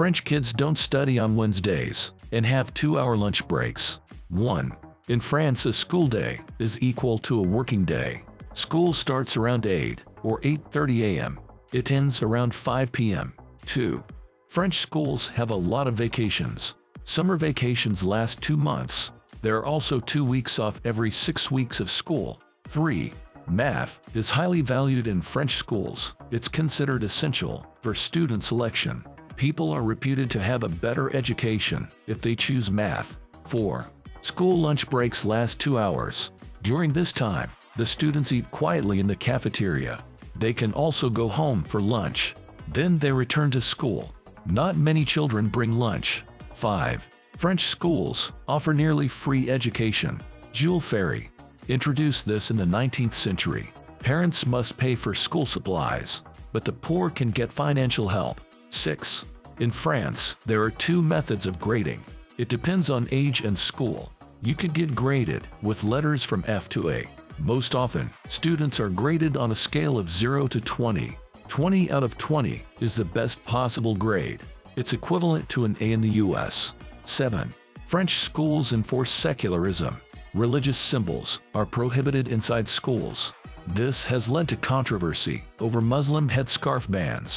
French kids don't study on Wednesdays and have 2-hour lunch breaks. 1. In France, a school day is equal to a working day. School starts around 8 or 8:30 a.m. It ends around 5 p.m. 2. French schools have a lot of vacations. Summer vacations last 2 months. There are also 2 weeks off every 6 weeks of school. 3. Math is highly valued in French schools. It's considered essential for student selection. People are reputed to have a better education if they choose math. 4. School lunch breaks last 2 hours. During this time, the students eat quietly in the cafeteria. They can also go home for lunch. Then they return to school. Not many children bring lunch. 5. French schools offer nearly free education. Jules Ferry introduced this in the 19th century. Parents must pay for school supplies, but the poor can get financial help. 6. In France, there are 2 methods of grading. It depends on age and school. You could get graded with letters from F to A. Most often, students are graded on a scale of 0 to 20. 20 out of 20 is the best possible grade. It's equivalent to an A in the US. 7. French schools enforce secularism. Religious symbols are prohibited inside schools. This has led to controversy over Muslim headscarf bans.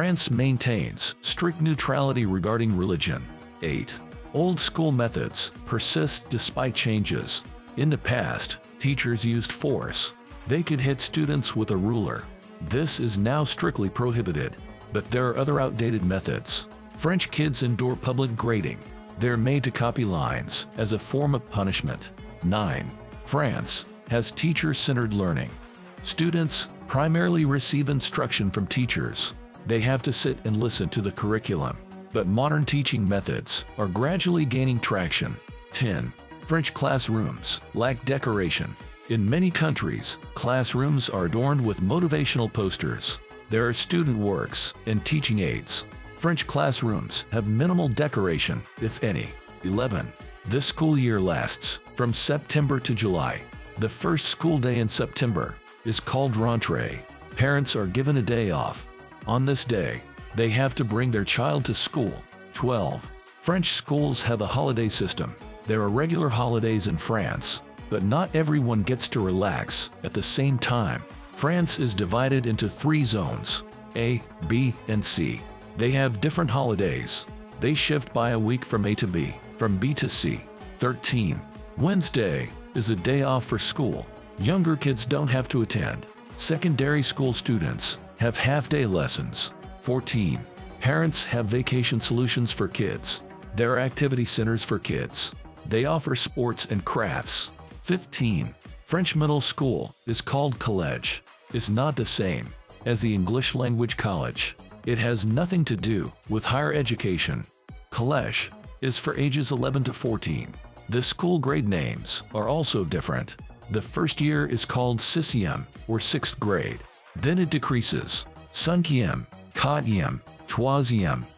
France maintains strict neutrality regarding religion. 8. Old school methods persist despite changes. In the past, teachers used force. They could hit students with a ruler. This is now strictly prohibited, but there are other outdated methods. French kids endure public grading. They're made to copy lines as a form of punishment. 9. France has teacher-centered learning. Students primarily receive instruction from teachers. They have to sit and listen to the curriculum. But modern teaching methods are gradually gaining traction. 10. French classrooms lack decoration. In many countries, classrooms are adorned with motivational posters. There are student works and teaching aids. French classrooms have minimal decoration, if any. 11. This school year lasts from September to July. The first school day in September is called rentrée. Parents are given a day off. On this day, they have to bring their child to school. 12. French schools have a holiday system. There are regular holidays in France, but not everyone gets to relax at the same time. France is divided into 3 zones, A, B, and C. They have different holidays. They shift by a week from A to B, from B to C. 13. Wednesday is a day off for school. Younger kids don't have to attend. Secondary school students have half-day lessons. 14. Parents have vacation solutions for kids. There are activity centers for kids. They offer sports and crafts. 15. French middle school is called collège. It's not the same as the English language college. It has nothing to do with higher education. Collège is for ages 11 to 14. The school grade names are also different. The first year is called sixième or 6th grade. Then it decreases. Cinquième, quatrième, troisième,